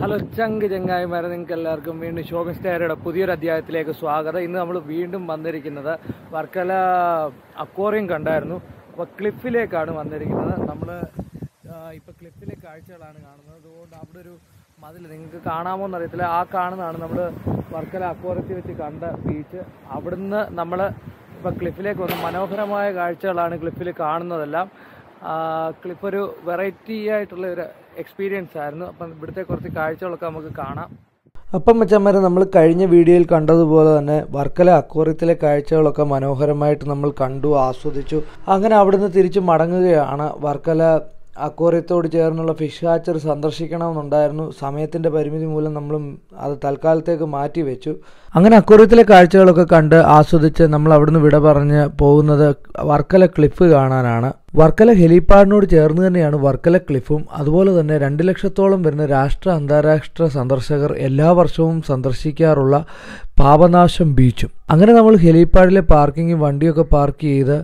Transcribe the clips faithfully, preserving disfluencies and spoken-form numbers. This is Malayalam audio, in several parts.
ഹലോ ചങ്ക് ചങ്ങായിമാരെ, നിങ്ങൾക്ക് എല്ലാവർക്കും വീണ്ടും ഷോപ്പിംഗ് സ്റ്റാറുടെ പുതിയൊരു അധ്യായത്തിലേക്ക് സ്വാഗതം. ഇന്ന് നമ്മൾ വീണ്ടും വന്നിരിക്കുന്നത് വർക്കല അക്വേറിയം കണ്ടായിരുന്നു, അപ്പോൾ ക്ലിഫിലേക്കാണ് വന്നിരിക്കുന്നത്. നമ്മൾ ഇപ്പോൾ ക്ലിഫിലെ കാഴ്ചകളാണ് കാണുന്നത്. അതുകൊണ്ട് അവിടെ ഒരു മതിൽ നിങ്ങൾക്ക് കാണാമോ എന്നറിയത്തില്ല, ആ കാണുന്നതാണ് നമ്മൾ വർക്കല അക്വേറിയത്തിൽ വെച്ച് കണ്ട ബീച്ച്. അവിടുന്ന് നമ്മൾ ഇപ്പോൾ ക്ലിഫിലേക്ക് വന്നു. മനോഹരമായ കാഴ്ചകളാണ് ക്ലിഫിൽ കാണുന്നതെല്ലാം. ക്ലിപ്പൊരു വെറൈറ്റി ആയിട്ടുള്ള ഒരു എക്സ്പീരിയൻസ് ആയിരുന്നു. അപ്പം ഇവിടുത്തെ കുറച്ച് കാഴ്ചകളൊക്കെ നമുക്ക് കാണാം. അപ്പം മച്ചന്മാരെ, നമ്മൾ കഴിഞ്ഞ വീഡിയോയിൽ കണ്ടതുപോലെ തന്നെ വർക്കല അക്വേറിയത്തിലെ കാഴ്ചകളൊക്കെ മനോഹരമായിട്ട് നമ്മൾ കണ്ടു, ആസ്വദിച്ചു. അങ്ങനെ അവിടുന്ന് തിരിച്ചു മടങ്ങുകയാണ്. വർക്കല അക്വേറിയത്തോട് ചേർന്നുള്ള ഫിഷ് ഹാച്ചറി സന്ദർശിക്കണമെന്നുണ്ടായിരുന്നു. സമയത്തിൻ്റെ പരിമിതി മൂലം നമ്മളും അത് തൽക്കാലത്തേക്ക് മാറ്റി വെച്ചു. അങ്ങനെ അക്വേറിയത്തിലെ കാഴ്ചകളൊക്കെ കണ്ട് ആസ്വദിച്ച് നമ്മൾ അവിടുന്ന് വിട പറഞ്ഞ് പോകുന്നത് വർക്കല ക്ലിഫ് കാണാനാണ്. വർക്കല ഹെലിപ്പാഡിനോട് ചേർന്ന് തന്നെയാണ് വർക്കല ക്ലിഫും. അതുപോലെ തന്നെ രണ്ട് ലക്ഷത്തോളം വരുന്ന രാഷ്ട്ര അന്താരാഷ്ട്ര സന്ദർശകർ എല്ലാ വർഷവും സന്ദർശിക്കാറുള്ള പാപനാശം ബീച്ചും. അങ്ങനെ നമ്മൾ ഹെലിപ്പാഡിലെ പാർക്കിംഗ് വണ്ടിയൊക്കെ പാർക്ക് ചെയ്ത്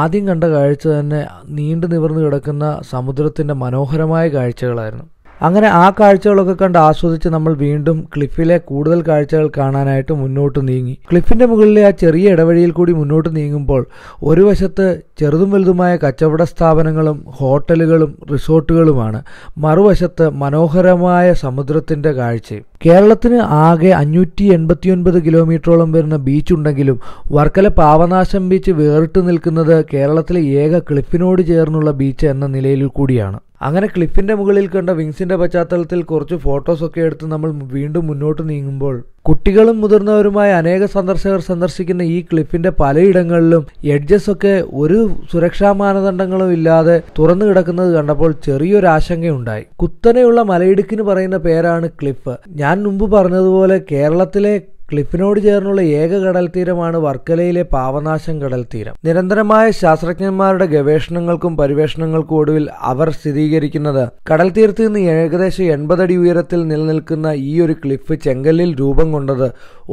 ആദ്യം കണ്ട കാഴ്ച തന്നെ നീണ്ടു നിവർന്നു കിടക്കുന്ന സമുദ്രത്തിൻ്റെ മനോഹരമായ കാഴ്ചകളായിരുന്നു. അങ്ങനെ ആ കാഴ്ചകളൊക്കെ കണ്ട് ആസ്വദിച്ച് നമ്മൾ വീണ്ടും ക്ലിഫിലെ കൂടുതൽ കാഴ്ചകൾ കാണാനായിട്ട് മുന്നോട്ട് നീങ്ങി. ക്ലിഫിൻ്റെ മുകളിലെ ആ ചെറിയ ഇടവഴിയിൽ കൂടി മുന്നോട്ട് നീങ്ങുമ്പോൾ ഒരു വശത്ത് ചെറുതും വലുതുമായ കച്ചവട സ്ഥാപനങ്ങളും ഹോട്ടലുകളും റിസോർട്ടുകളുമാണ്, മറുവശത്ത് മനോഹരമായ സമുദ്രത്തിൻ്റെ കാഴ്ചയും. കേരളത്തിന് ആകെ അഞ്ഞൂറ്റി എൺപത്തി ഒൻപത് കിലോമീറ്ററോളം വരുന്ന ബീച്ചുണ്ടെങ്കിലും വർക്കല പാപനാശം ബീച്ച് വേറിട്ട് നിൽക്കുന്നത് കേരളത്തിലെ ഏക ക്ലിഫിനോട് ചേർന്നുള്ള ബീച്ച് എന്ന നിലയിൽ കൂടിയാണ്. അങ്ങനെ ക്ലിഫിൻ്റെ മുകളിൽ കണ്ട വിങ്സിൻ്റെ പശ്ചാത്തലത്തിൽ കുറച്ച് ഫോട്ടോസൊക്കെ എടുത്ത് നമ്മൾ വീണ്ടും മുന്നോട്ട് നീങ്ങുമ്പോൾ കുട്ടികളും മുതിർന്നവരുമായ അനേക സന്ദർശകർ സന്ദർശിക്കുന്ന ഈ ക്ലിഫിൻ്റെ പലയിടങ്ങളിലും എഡ്ജസൊക്കെ ഒരു സുരക്ഷാ മാനദണ്ഡങ്ങളും ഇല്ലാതെ തുറന്നു കിടക്കുന്നത് കണ്ടപ്പോൾ ചെറിയൊരു ആശങ്കയുണ്ടായി. കുത്തനെയുള്ള മലയിടുക്കിന് പറയുന്ന പേരാണ് ക്ലിഫ്. ഞാൻ മുമ്പ് പറഞ്ഞതുപോലെ കേരളത്തിലെ ക്ലിഫിനോട് ചേർന്നുള്ള ഏക കടൽ തീരമാണ് വർക്കലയിലെ പാപനാശം കടൽ തീരം. നിരന്തരമായ ശാസ്ത്രജ്ഞന്മാരുടെ ഗവേഷണങ്ങൾക്കും പരിവേഷണങ്ങൾക്കും ഒടുവിൽ അവർ സ്ഥിരീകരിക്കുന്നത് കടൽ തീരത്ത് നിന്ന് ഏകദേശം എൺപതടി ഉയരത്തിൽ നിലനിൽക്കുന്ന ഈ ഒരു ക്ലിഫ് ചെങ്കല്ലിൽ രൂപം കൊണ്ടത്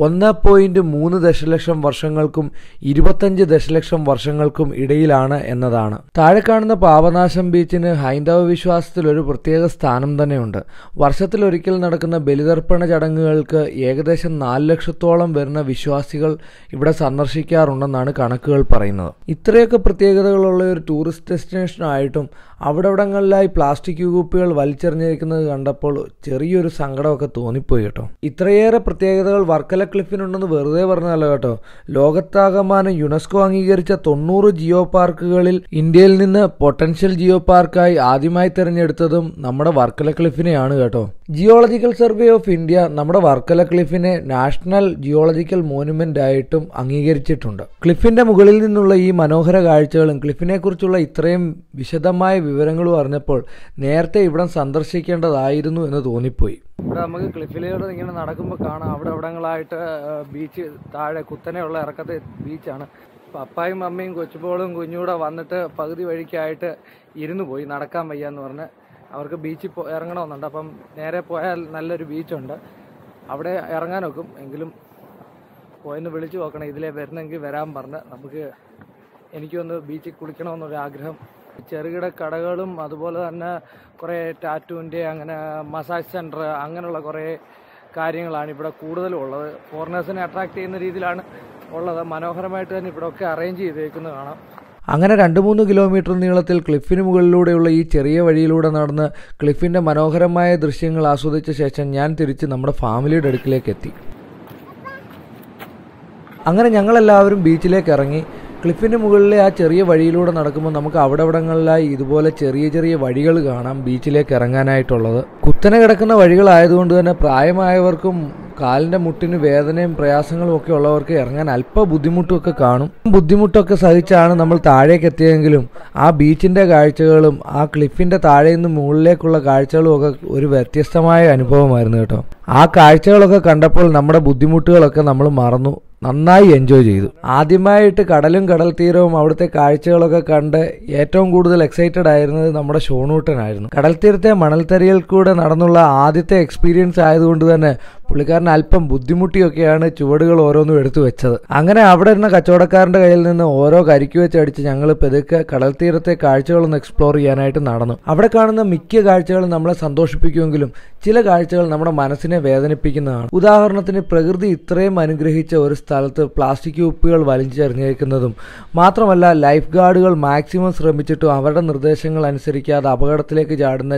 ഒന്ന് പോയിന്റ് മൂന്ന് ദശലക്ഷം വർഷങ്ങൾക്കും ഇരുപത്തഞ്ച് ദശലക്ഷം വർഷങ്ങൾക്കും ഇടയിലാണ് എന്നതാണ്. താഴെ കാണുന്ന പാപനാശം ബീച്ചിന് ഹൈന്ദവ വിശ്വാസത്തിൽ ഒരു പ്രത്യേക സ്ഥാനം തന്നെയുണ്ട്. വർഷത്തിലൊരിക്കൽ നടക്കുന്ന ബലിതർപ്പണ ചടങ്ങുകൾക്ക് ഏകദേശം നാല് ലക്ഷം ലക്ഷത്തോളം വരുന്ന വിശ്വാസികൾ ഇവിടെ സന്ദർശിക്കാറുണ്ടെന്നാണ് കണക്കുകൾ പറയുന്നത്. ഇത്രയൊക്കെ പ്രത്യേകതകളുള്ള ഒരു ടൂറിസ്റ്റ് ഡെസ്റ്റിനേഷനായിട്ടും അവിടെവിടങ്ങളിലായി പ്ലാസ്റ്റിക് കുപ്പികൾ വലിച്ചെറിഞ്ഞിരിക്കുന്നത് കണ്ടപ്പോൾ ചെറിയൊരു സങ്കടമൊക്കെ തോന്നിപ്പോയി കേട്ടോ. ഇത്രയേറെ പ്രത്യേകതകൾ വർക്കല ക്ലിഫിനുണ്ടെന്ന് വെറുതെ പറഞ്ഞതല്ല കേട്ടോ. ലോകത്താകമാനം യുനെസ്കോ അംഗീകരിച്ച തൊണ്ണൂറ് ജിയോ പാർക്കുകളിൽ ഇന്ത്യയിൽ നിന്ന് പൊട്ടൻഷ്യൽ ജിയോ പാർക്കായി ആദ്യമായി തിരഞ്ഞെടുത്തതും നമ്മുടെ വർക്കല ക്ലിഫിനെയാണ് കേട്ടോ. ജിയോളജിക്കൽ സർവേ ഓഫ് ഇന്ത്യ നമ്മുടെ വർക്കല ക്ലിഫിനെ നാഷണൽ ജിയോളജിക്കൽ മോണുമെന്റ് ആയിട്ടും അംഗീകരിച്ചിട്ടുണ്ട്. ക്ലിഫിന്റെ മുകളിൽ നിന്നുള്ള ഈ മനോഹര കാഴ്ചകളും ക്ലിഫിനെ കുറിച്ചുള്ള ഇത്രയും വിശദമായ വിവരങ്ങളും അറിഞ്ഞപ്പോൾ നേരത്തെ ഇവിടം സന്ദർശിക്കേണ്ടതായിരുന്നു എന്ന് തോന്നിപ്പോയി. ഇവിടെ നമുക്ക് ക്ലിഫിലൂടെ ഇങ്ങനെ നടക്കുമ്പോൾ കാണാം, അവിടെ അവിടങ്ങളായിട്ട് ബീച്ച്, താഴെ കുത്തനെയുള്ള ഇറക്കത്തെ ബീച്ചാണ്. പപ്പായും മമ്മിയും കൊച്ചുപോളും കുഞ്ഞൂടെ വന്നിട്ട് പകുതി വഴിക്കായിട്ട് ഇരുന്നു പോയി, നടക്കാൻ വയ്യാന്ന് പറഞ്ഞ്. അവർക്ക് ബീച്ചിൽ പോ ഇറങ്ങണമെന്നുണ്ട്. അപ്പം നേരെ പോയാൽ നല്ലൊരു ബീച്ചുണ്ട്, അവിടെ ഇറങ്ങാൻ നോക്കും. എങ്കിലും പോയെന്ന് വിളിച്ചു നോക്കണം, ഇതിലെ വരണമെങ്കിൽ വരാൻ പറഞ്ഞ്. നമുക്ക് എനിക്കൊന്ന് ബീച്ചിൽ കുളിക്കണമെന്നൊരാഗ്രഹം. ചെറുകിട കടകളും അതുപോലെ തന്നെ കുറേ ടാറ്റൂവിൻ്റെ അങ്ങനെ മസാജ് സെൻറ്റർ അങ്ങനെയുള്ള കുറേ കാര്യങ്ങളാണ് ഇവിടെ കൂടുതലും ഉള്ളത്. ഫോറിനേഴ്സിനെ അട്രാക്റ്റ് ചെയ്യുന്ന രീതിയിലാണ് ഉള്ളത്. മനോഹരമായിട്ട് തന്നെ ഇവിടെയൊക്കെ അറേഞ്ച് ചെയ്തേക്കുന്നത് കാണാം. അങ്ങനെ രണ്ട് മൂന്ന് കിലോമീറ്റർ നീളത്തിൽ ക്ലിഫിന് മുകളിലൂടെയുള്ള ഈ ചെറിയ വഴിയിലൂടെ നടന്ന് ക്ലിഫിൻ്റെ മനോഹരമായ ദൃശ്യങ്ങൾ ആസ്വദിച്ച ശേഷം ഞാൻ തിരിച്ച് നമ്മുടെ ഫാമിലിയുടെ അടുക്കിലേക്ക് എത്തി. അങ്ങനെ ഞങ്ങളെല്ലാവരും ബീച്ചിലേക്ക് ഇറങ്ങി. ക്ലിഫിൻ്റെ മുകളിലെ ആ ചെറിയ വഴിയിലൂടെ നടക്കുമ്പോൾ നമുക്ക് അവിടെവിടങ്ങളിലായി ഇതുപോലെ ചെറിയ ചെറിയ വഴികൾ കാണാം ബീച്ചിലേക്ക് ഇറങ്ങാനായിട്ടുള്ളത്. കുത്തനെ കിടക്കുന്ന വഴികളായതുകൊണ്ട് തന്നെ പ്രായമായവർക്കും കാലിൻ്റെ മുട്ടിന് വേദനയും പ്രയാസങ്ങളും ഒക്കെ ഉള്ളവർക്ക് ഇറങ്ങാൻ അല്പ ബുദ്ധിമുട്ടുമൊക്കെ കാണും. ബുദ്ധിമുട്ടൊക്കെ സഹിച്ചാണ് നമ്മൾ താഴേക്ക് എത്തിയെങ്കിലും ആ ബീച്ചിൻ്റെ കാഴ്ചകളും ആ ക്ലിഫിൻ്റെ താഴെ നിന്ന് മുകളിലേക്കുള്ള കാഴ്ചകളും ഒക്കെ ഒരു വ്യത്യസ്തമായ അനുഭവമായിരുന്നു കേട്ടോ. ആ കാഴ്ചകളൊക്കെ കണ്ടപ്പോൾ നമ്മുടെ ബുദ്ധിമുട്ടുകളൊക്കെ നമ്മൾ മറന്നു, നന്നായി എൻജോയ് ചെയ്തു. ആദ്യമായിട്ട് കടലും കടൽ തീരവും അവിടുത്തെ കാഴ്ചകളൊക്കെ കണ്ട് ഏറ്റവും കൂടുതൽ എക്സൈറ്റഡ് ആയിരുന്നത് നമ്മുടെ ഷോണൂട്ടനായിരുന്നു. കടൽ തീരത്തെ മണൽത്തരിയിൽ കൂടെ നടന്നുള്ള ആദ്യത്തെ എക്സ്പീരിയൻസ് ആയതുകൊണ്ട് തന്നെ പുള്ളിക്കാരന് അല്പം ബുദ്ധിമുട്ടിയൊക്കെയാണ് ചുവടുകൾ ഓരോന്നും എടുത്തു വെച്ചത്. അങ്ങനെ അവിടെ ഇരുന്ന കച്ചവടക്കാരൻ്റെ കയ്യിൽ നിന്ന് ഓരോ കരിക്കു വെച്ചടിച്ച് ഞങ്ങൾ പെതുക്കെ കടൽ തീരത്തെ കാഴ്ചകളൊന്ന് എക്സ്പ്ലോർ ചെയ്യാനായിട്ട് നടന്നു. അവിടെ കാണുന്ന മിക്ക കാഴ്ചകളും നമ്മളെ സന്തോഷിപ്പിക്കുമെങ്കിലും ചില കാഴ്ചകൾ നമ്മുടെ മനസ്സിനെ വേദനിപ്പിക്കുന്നതാണ്. ഉദാഹരണത്തിന് പ്രകൃതി ഇത്രയും അനുഗ്രഹിച്ച ഒരു സ്ഥലത്ത് പ്ലാസ്റ്റിക് കുപ്പികൾ വലിച്ചെറിഞ്ഞേക്കുന്നതും, മാത്രമല്ല ലൈഫ് ഗാർഡുകൾ മാക്സിമം ശ്രമിച്ചിട്ടും അവരുടെ നിർദ്ദേശങ്ങൾ അനുസരിക്കാതെ അപകടത്തിലേക്ക് ചാടുന്ന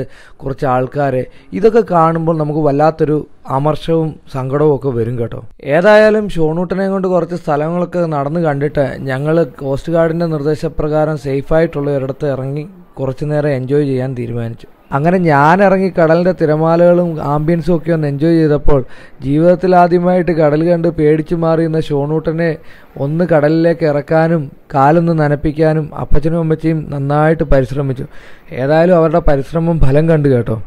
കുറച്ച് ആൾക്കാരെ, ഇതൊക്കെ കാണുമ്പോൾ നമുക്ക് വല്ലാത്തൊരു അമർഷവും സങ്കടവും ഒക്കെ വരും കേട്ടോ. ഏതായാലും ഷോണൂട്ടനെ കൊണ്ട് കുറച്ച് സ്ഥലങ്ങളൊക്കെ നടന്ന് കണ്ടിട്ട് ഞങ്ങൾ കോസ്റ്റ് ഗാർഡിൻ്റെ നിർദ്ദേശപ്രകാരം സേഫായിട്ടുള്ള ഒരിടത്ത് ഇറങ്ങി കുറച്ചു നേരം എൻജോയ് ചെയ്യാൻ തീരുമാനിച്ചു. അങ്ങനെ ഞാൻ ഇറങ്ങി കടലിൻ്റെ തിരമാലകളും ആംബിയൻസും ഒക്കെ ഒന്ന് എൻജോയ് ചെയ്തപ്പോൾ ജീവിതത്തിൽ ആദ്യമായിട്ട് കടൽ കണ്ട് പേടിച്ചു മാറിയുന്ന ഷോണൂട്ടനെ ഒന്ന് കടലിലേക്ക് ഇറക്കാനും കാലൊന്ന് നനപ്പിക്കാനും അപ്പച്ചനും അമ്മച്ചയും നന്നായിട്ട് പരിശ്രമിച്ചു. ഏതായാലും അവരുടെ പരിശ്രമം ഫലം കണ്ടു കേട്ടോ.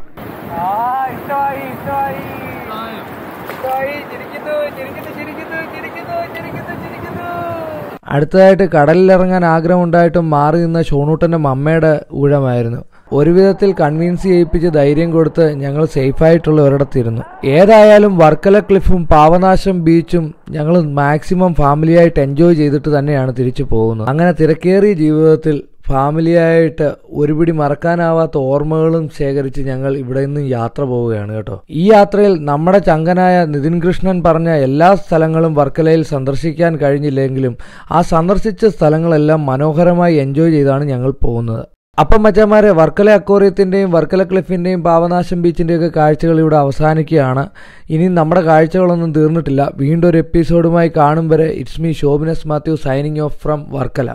അടുത്തതായിട്ട് കടലിലിറങ്ങാൻ ആഗ്രഹമുണ്ടായിട്ടും മാറി നിന്ന ഷോണൂട്ടൻ്റെ മമ്മയുടെ ഊഴമായിരുന്നു. ഒരുവിധത്തിൽ കൺവിൻസ് ചെയ്യിപ്പിച്ച് ധൈര്യം കൊടുത്ത് ഞങ്ങൾ സേഫായിട്ടുള്ള ഒരിടത്തിരുന്നു. ഏതായാലും വർക്കല ക്ലിഫും പാവനാശം ബീച്ചും ഞങ്ങൾ മാക്സിമം ഫാമിലിയായിട്ട് എൻജോയ് ചെയ്തിട്ട് തന്നെയാണ് തിരിച്ചു പോകുന്നത്. അങ്ങനെ തിരക്കേറിയ ജീവിതത്തിൽ ഫാമിലിയായിട്ട് ഒരുപിടി മറക്കാനാവാത്ത ഓർമ്മകളും ശേഖരിച്ച് ഞങ്ങൾ ഇവിടെ നിന്ന് യാത്ര പോവുകയാണ് കേട്ടോ. ഈ യാത്രയിൽ നമ്മുടെ ചങ്കനായ നിതിൻ കൃഷ്ണൻ പറഞ്ഞ എല്ലാ സ്ഥലങ്ങളും വർക്കലയിൽ സന്ദർശിക്കാൻ കഴിഞ്ഞില്ലെങ്കിലും ആ സന്ദർശിച്ച സ്ഥലങ്ങളെല്ലാം മനോഹരമായി എൻജോയ് ചെയ്താണ് ഞങ്ങൾ പോകുന്നത്. അപ്പം മച്ചന്മാരെ, വർക്കല അക്വോറിയത്തിൻ്റെയും വർക്കല ക്ലിഫിൻ്റെയും പാവനാശം ബീച്ചിൻ്റെയൊക്കെ കാഴ്ചകൾ ഇവിടെ അവസാനിക്കുകയാണ്. ഇനി നമ്മുടെ കാഴ്ചകളൊന്നും തീർന്നിട്ടില്ല. വീണ്ടും ഒരു എപ്പിസോഡുമായി കാണും വരെ it's me Shobinas Mathew signing off from Varkala.